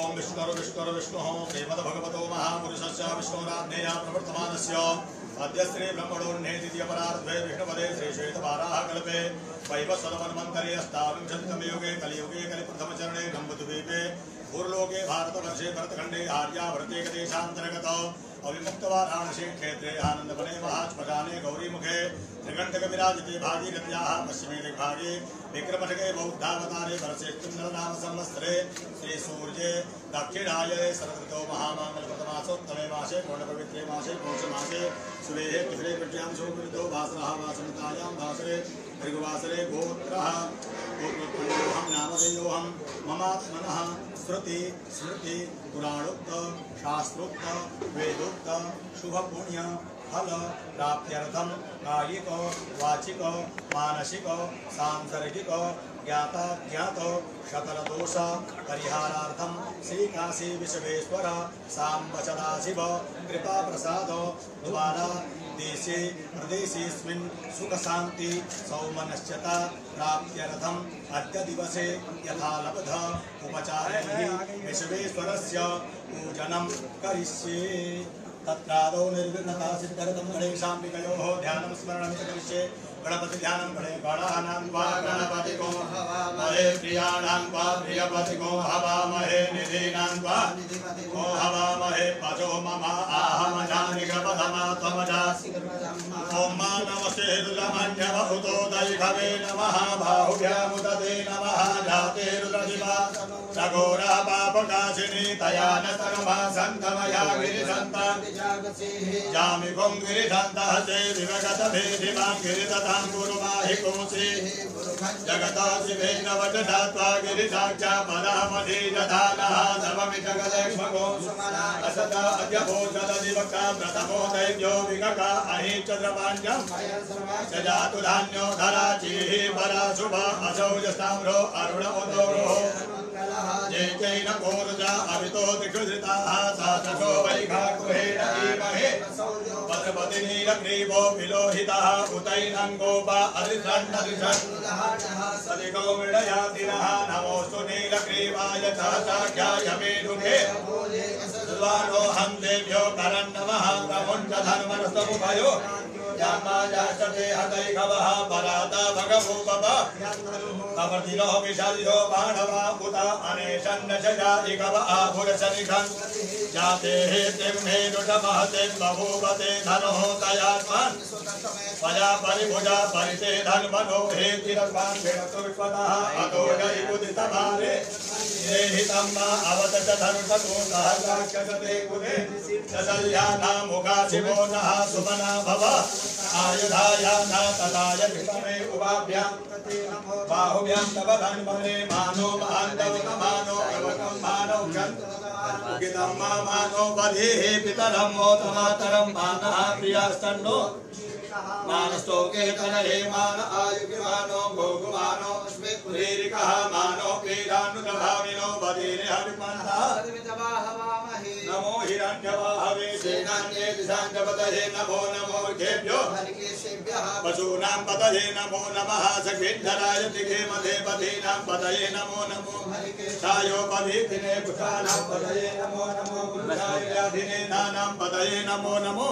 ओम विष्णुर्विष्णुर् विष्णु श्रीमद्भगवतो महापुरुषस्य विष्णुराज्ञया प्रवर्तमानस्य अद्य श्री ब्रह्मणोऽन्ने द्वितीयपरार्धे विष्णुपदे श्रीश्वेतवाराहकल्पे वैवस्वतमन्वन्तरे अष्टाविंशतितमे युगे कलियुगे कलिप्रथमचरणे ब्रह्मद्वीपे भूर्लोके भारतवर्षे भरतखण्डे आर्यावर्ते देशान्तर्गतौ अविमुक्त वाराणसी क्षेत्रे आनंदवने महास्मशाने गौरीमुखे त्रिकंटकविराजते भागीरथ्याः पश्चिमे दिग्भागे विक्रमशके बौद्धावतारे वर्षेत्युत्तरनाम संवत्सरे श्रीसूर्ये दक्षिणायने शरदृतौ महामांगल्यप्रथमासोत्तमे मासे पूर्णपवित्रे मासे पौषमासे सुवेहे पितरे पित्यां सौकृतौ भासरः वासनतायां भासरे भृगुवासरे गोत्रः गोत्रपुण्योऽहं नामधेयोऽहं ममात्मनः श्रुति स्मृति पुराणोक्त शास्त्रोक्त वेदोक्त शुभ पुण्य फल प्राप्त्यर्थम कायिक वाचिक मानसिक सांसर्गिक ज्ञाता ज्ञात शकलदोष परिहारार्थम श्री काशी विश्वेश्वर सांब सदाशिव कृपा प्रसाद द्वारा देशे प्रदेशेस्मिन् सुख शांति सौमनश्यता प्राप्त्यर्थम अद्य दिवसे यथालब्ध उपचारे विश्वेश्वरस्य पूजनं करिष्ये। तत्रादौ निर्विघ्नता सिद्ध्यर्थं गणेशाम्बिकयोः ध्यानं स्मरणं च करिष्ये। गणपति ध्यानं गणे गणानां वा गणपतिको हवामहे प्रियाणां वा प्रियपतिको हवामहे निधीनां वा निधिपतिको हवामहे पजो मम ओम नमस्ते रुद्रमन्य बहुतो दैववे नमः बाहुभ्यामुदते नमः जाते रुद्रशिवा सगोरा पापकाशिनी तयान सर्वा संतमया गिरिसंता जामि गुं गिरिसंता हसे विवगत भेदिमा गिरिततां गुरुमाहि कोसि जगता शिवेनवचनात्वा गिरिसाक्षा पदामधि जधानः सर्वमि जगदेश्वको असता अद्यभोषद दिवका व्रतमो दैव्यो विगका जातु धान्यो धराची बरा शुभ असौजस्ताम्रो अरुण उदोरो जैन कोर्जा अभितो दिक्षुधृता सा चो वैघा गृहेण धीमहे पशुपतिनीरग्रीवो विलोहितः उतैनङ्गोपा सदिको मृडयातिरः नमोऽस्तु नीलग्रीवाय सहसाख्याय मेरुके देव्यो करन्नमः प्रमुञ्च धर्मरस्तमुभयो पराता उता जाते बभूवते धनो तयात्मन् पया परिभुजा परिते धन्मनो हे आयुधाया नातलाय विष्णवे उवाभ्यां बाहुभ्यां तव धन्वने मानो महान्तव मानो अवकं मानो क्षन्तुगितं मानो बधेहि पितरं मोतमातरं मानः प्रियास्तन्नो मानस्तोके तनहे मान आयुगिमानो भोगुमानो अस्मिपुरीरिकः मानो पीडानुदभाविनो बधेरे हरिपन्नः नमो हिरण्यवाहवे सेनान्ये दिशाञ्जपतये नमो नमो देव्यो हरिकेशेभ्यः पशूनां पतये नमो नमः सखेन्धराय दिघेमधे पधीनां पतये नमो नमो हरिकेशायोपभीतिने पुषाणां पतये नमो नमो गुरुधायाधिने नानां पतये नमो नमो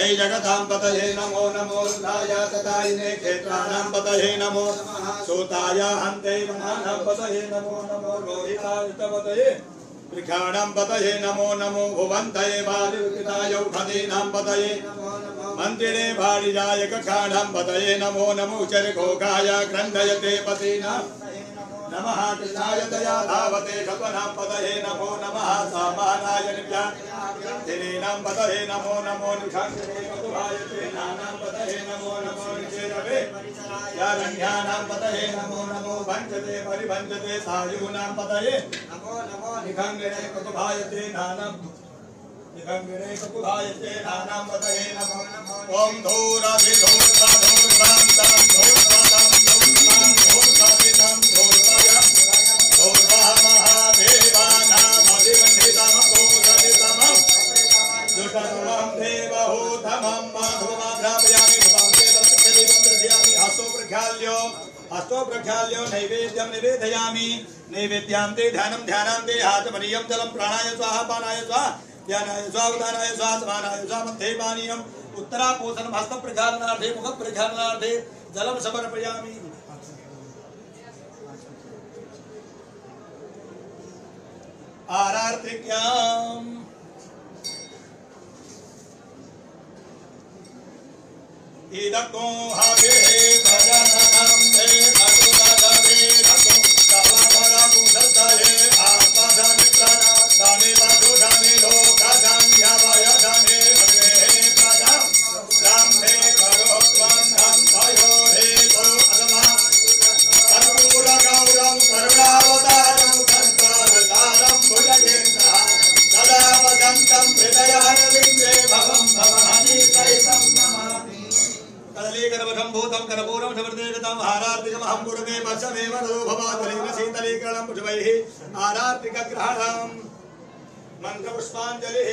ते जगतां पतये नमो नमो रुधाया तदायिने क्षेत्राणां पतये नमो नमः सूताया हन्ते महानां पतये नमो नमो रोहिताय तपतये ृक्षाणां पतये नमो नमो भुवन्तये बालितायौषधीनां पतये मन्दिरे भारिजाय कक्षाणां पतये नमो नमो चरघोकाय ग्रन्थयते पतीनां नमः कृष्णाय दया धावते शतनां पतये नमो नमः सामानाय नित्यानां पतये नमो नमो निखान्ते मधुभायते नानां पतये नमो नमो निचेरवे यारण्यानां पतये नमो नमो भञ्जते परिभञ्जते सायूनां पतये निखंगणे कुतुभायते नानम निखंगणे कुतुभायते नानम पतये नमो नमो ओम धूराधि धूर्वा धूर्वां तं धूर्वां धूर्वां धूर्वां तं धूर्वाया धूर्वा महादेवानां अधिवन्दितं कोदरितमं दुष्टतमं देवहूतमं माधवमाघ्रापयामि भवं देवस्य देवं दृश्यामि आसो प्रख्याल्यो हस्तो प्रख्याल्यो नैवेद्यम निवेदयामि नैवेद्यांते ध्यानं ध्यानान्ते हातमनीयं जलम प्राणाय स्वाहा पानाय स्वाहा ध्यानाय स्वाहा उदानाय स्वाहा समानाय स्वाहा मध्यै पानीयम् उत्तरापोषणं हस्त प्रख्यालनार्थे मुख प्रख्यालनार्थे जलम समर्पयामि। आरार्तिक्याम् इदको हवे भजनम् ते भगवदवे रतो तवावरु सतये आपदन प्रणा धने वधु धने लोकधं यवय धने भवे प्रदा रामे करो त्वं भयो हे भो अदमा कर्पूर गौरं करुणावतारं संसारसारं भुजगेन्द्र सदा वदन्तं हृदयारविन्दे भवं भवानि सहितं नमामि। कदलीकरवधं भूतं करपूरं समर्दयतां आरार्तिकमहं गुरुवे वशमेव भवातलेन शीतलीकरणं पुष्पैः आरार्तिकग्रहणं मन्त्रपुष्पाञ्जलिः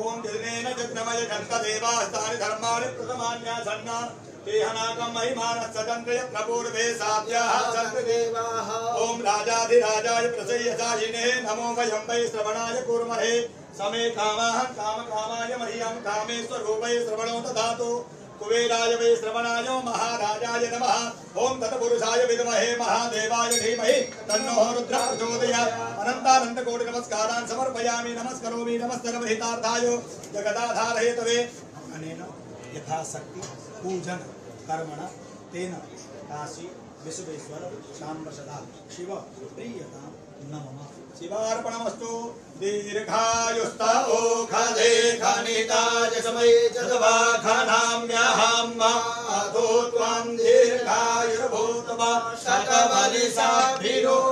ॐ दिनेन जग्नमय जन्तदेवास्तानि धर्माणि प्रथमान्यासन्ना तेहनाकं महिमानः सदन्त्रय प्रपूर्वे साध्याः सन्तदेवाः। ॐ राजाधिराजाय प्रसय्यसायिने नमो वयं वै श्रवणाय कुर्महे समे कामाः कामकामाय मह्यं कामेश्वरूपये श्रवणो ददातु कुबेराय वे श्रवणाय महाराजाय नमः। ओं तत्पुरुषाय विद्महे महादेवाय धीमहि तन्नो रुद्रः प्रचोदयात्। अनंतानंदकोटि नमस्कारान् समर्पयामि नमस्करोमि नमस्सर्वहितार्थाय जगदाधारये तवे अनेन यथाशक्ति पूजन कर्मणा तेन काशी विश्वेश्वर शाम्बरसदा शिव प्रियतां नमः। शिवार्पणमस्तु। दीर्घायुस्तौ खदे खनिताय समय जदवा खनाम्यहं माधो त्वं दीर्घायुर्भूतवा सकवलिसा भिरो